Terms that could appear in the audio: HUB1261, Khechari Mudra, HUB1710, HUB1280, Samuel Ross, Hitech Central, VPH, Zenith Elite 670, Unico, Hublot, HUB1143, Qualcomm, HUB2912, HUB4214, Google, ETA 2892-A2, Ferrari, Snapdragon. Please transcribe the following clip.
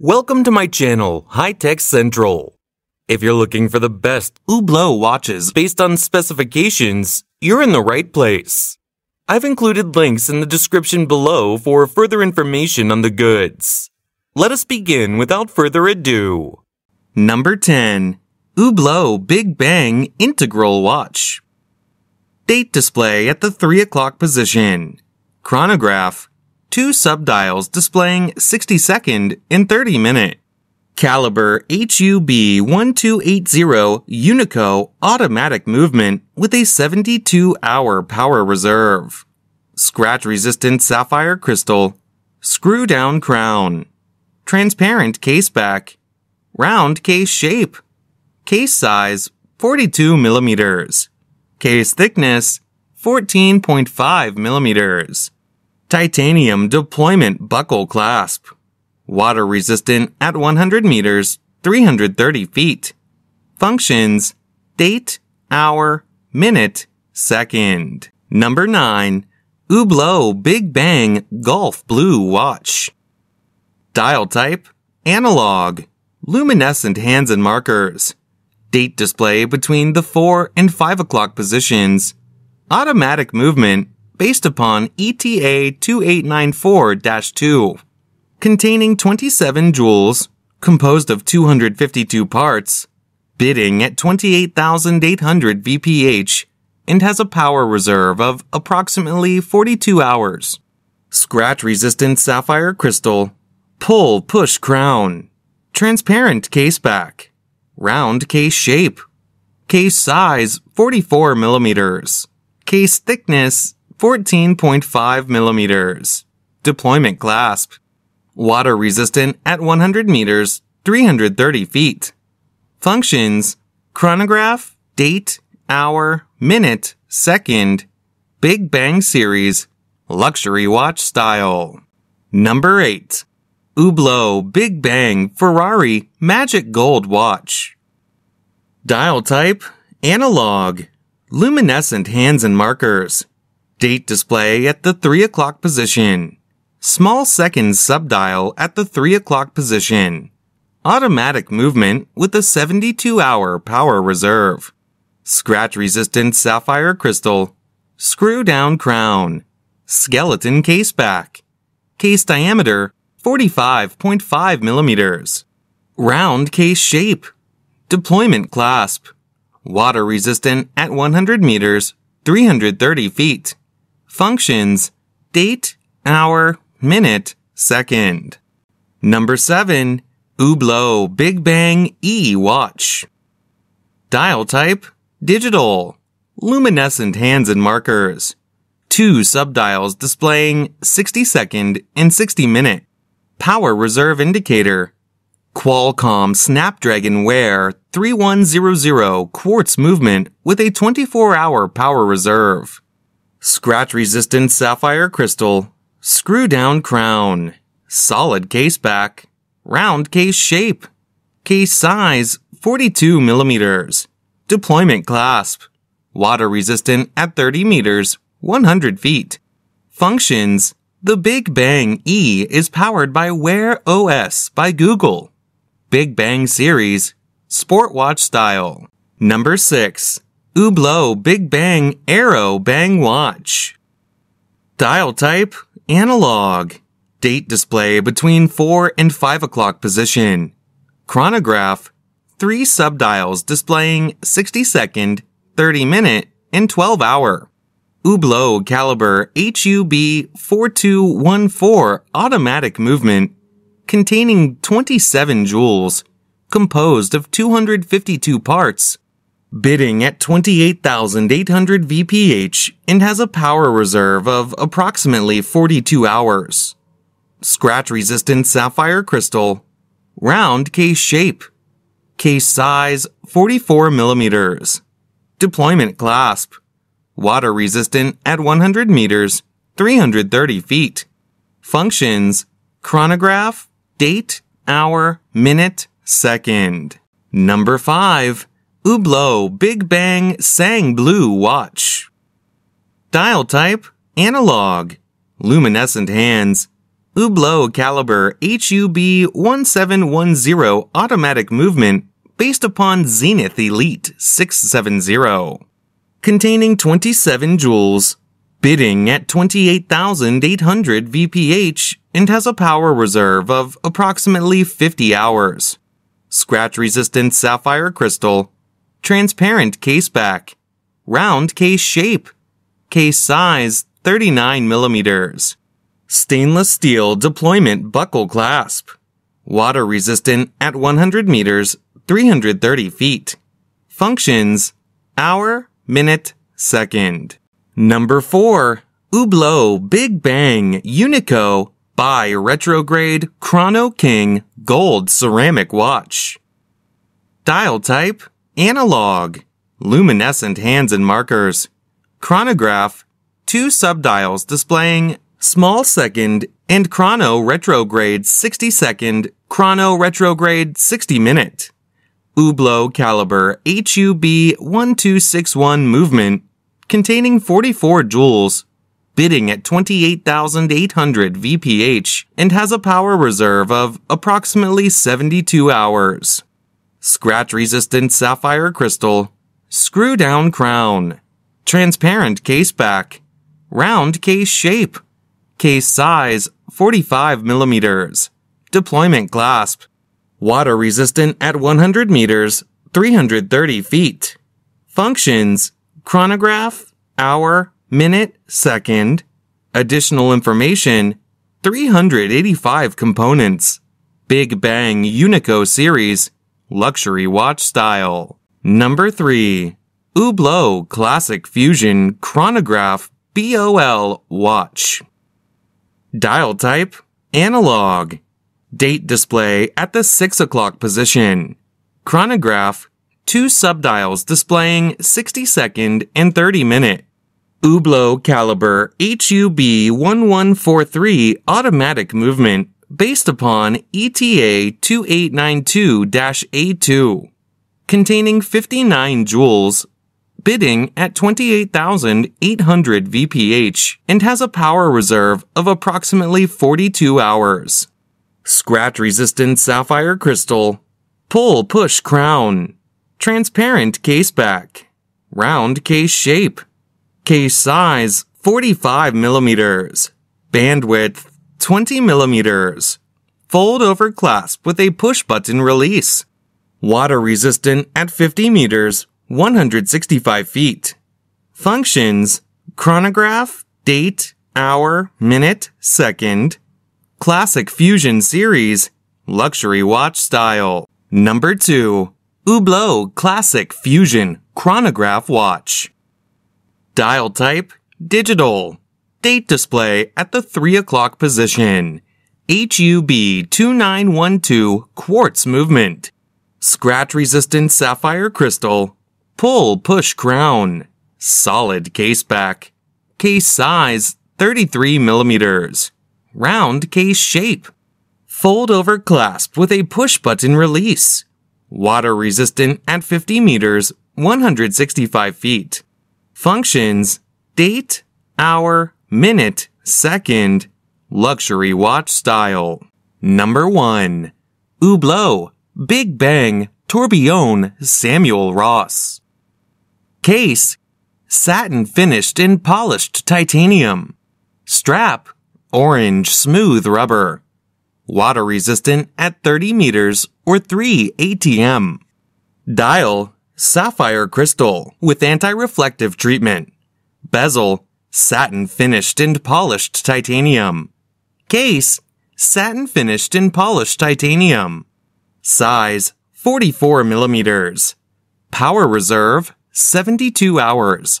Welcome to my channel, Hitech Central. If you're looking for the best Hublot watches based on specifications, you're in the right place. I've included links in the description below for further information on the goods. Let us begin without further ado. Number 10. Hublot Big Bang Integral Watch. Date display at the 3 o'clock position. Chronograph. 2 subdials displaying 60-second and 30-minute. Caliber HUB1280 Unico automatic movement with a 72-hour power reserve. Scratch-resistant sapphire crystal. Screw-down crown. Transparent case back. Round case shape. Case size 42 millimeters. Case thickness 14.5 millimeters. Titanium deployment buckle clasp. Water resistant at 100 meters, 330 feet. Functions: date, hour, minute, second. Number 9. Hublot Big Bang Golf Blue Watch. Dial type: analog. Luminescent hands and markers. Date display between the 4 and 5 o'clock positions. Automatic movement based upon ETA 2894-2, containing 27 jewels, composed of 252 parts, bidding at 28,800 VPH, and has a power reserve of approximately 42 hours. Scratch-resistant sapphire crystal, pull-push crown, transparent case back, round case shape, case size 44 millimeters, case thickness 14.5 millimeters. Deployment clasp. Water resistant at 100 meters, 330 feet. Functions: chronograph, date, hour, minute, second. Big Bang series, luxury watch style. Number 8. Hublot Big Bang Ferrari Magic Gold Watch. Dial type: analog. Luminescent hands and markers. Date display at the 3 o'clock position. Small second subdial at the 3 o'clock position. Automatic movement with a 72-hour power reserve. Scratch-resistant sapphire crystal. Screw-down crown. Skeleton case back. Case diameter 45.5 millimeters. Round case shape. Deployment clasp. Water resistant at 100 meters, 330 feet. Functions: date, hour, minute, second. Number 7. Hublot Big Bang E Watch. Dial type: digital. Luminescent hands and markers. 2 subdials displaying 60-second and 60-minute. Power reserve indicator. Qualcomm Snapdragon Wear 3100 quartz movement with a 24-hour power reserve. Scratch-resistant sapphire crystal. Screw-down crown. Solid case back. Round case shape. Case size 42 millimeters. Deployment clasp. Water resistant at 30 meters, 100 feet. Functions: the Big Bang E is powered by Wear OS by Google. Big Bang series, sport watch style. Number 6. Hublot Big Bang Aero Bang Watch. Dial type: analog. Date display between 4 and 5 o'clock position. Chronograph. 3 subdials displaying 60-second, 30-minute, and 12-hour. Hublot caliber HUB4214 automatic movement, containing 27 jewels, composed of 252 parts, bidding at 28,800 VPH and has a power reserve of approximately 42 hours. Scratch-resistant sapphire crystal. Round case shape. Case size 44 millimeters. Deployment clasp. Water resistant at 100 meters, 330 feet. Functions: chronograph, date, hour, minute, second. Number 5. Hublot Big Bang Sang Blue Watch. Dial type: analog. Luminescent hands. Hublot caliber HUB1710 automatic movement based upon Zenith Elite 670. Containing 27 joules, bidding at 28,800 VPH and has a power reserve of approximately 50 hours. Scratch-resistant sapphire crystal, transparent caseback, round case shape, case size 39 millimeters. Stainless steel deployment buckle clasp. Water resistant at 100 meters, 330 feet. Functions: hour, minute, second. Number 4. Hublot Big Bang Unico by Retrograde Chrono King Gold Ceramic Watch. Dial type: analog. Luminescent hands and markers. Chronograph: 2 subdials displaying small second and chrono retrograde 60 second, chrono retrograde 60 minute. Hublot caliber HUB1261 movement, containing 44 joules, bidding at 28,800 VPH and has a power reserve of approximately 72 hours. Scratch-resistant sapphire crystal, screw-down crown, transparent case back, round case shape, case size 45 millimeters, deployment clasp, water resistant at 100 meters, 330 feet. Functions: chronograph, hour, minute, second. Additional information: 385 components. Big Bang Unico series, luxury watch style. Number 3. Hublot Classic Fusion Chronograph BOL watch. Dial type: analog. Date display at the 6 o'clock position. Chronograph: 2 subdials displaying 60 second and 30 minute. Hublot caliber HUB1143 automatic movement based upon ETA 2892-A2. Containing 59 joules, bidding at 28,800 VPH and has a power reserve of approximately 42 hours. Scratch-resistant sapphire crystal, pull-push crown, transparent caseback, round case shape, case size 45 millimeters, bandwidth 20 millimeters, fold-over clasp with a push-button release, water-resistant at 50 meters, 165 feet. Functions: chronograph, date, hour, minute, second. Classic Fusion series, luxury watch style. Number 2. Hublot Classic Fusion Chronograph watch. Dial type: digital. Date display at the 3 o'clock position. HUB2912 quartz movement. Scratch-resistant sapphire crystal, pull-push crown, solid case back, case size 33 millimeters, round case shape, fold-over clasp with a push-button release, water-resistant at 50 meters, 165 feet. Functions: date, hour, minute, second. Luxury watch style. Number 1. Hublot Big Bang Tourbillon Samuel Ross. Case: satin finished in polished titanium. Strap: orange smooth rubber. Water resistant at 30 meters or 3 ATM. Dial: sapphire crystal with anti-reflective treatment. Bezel: satin finished in polished titanium. Case: satin finished in polished titanium. Size: 44 millimeters. Power reserve: 72 hours.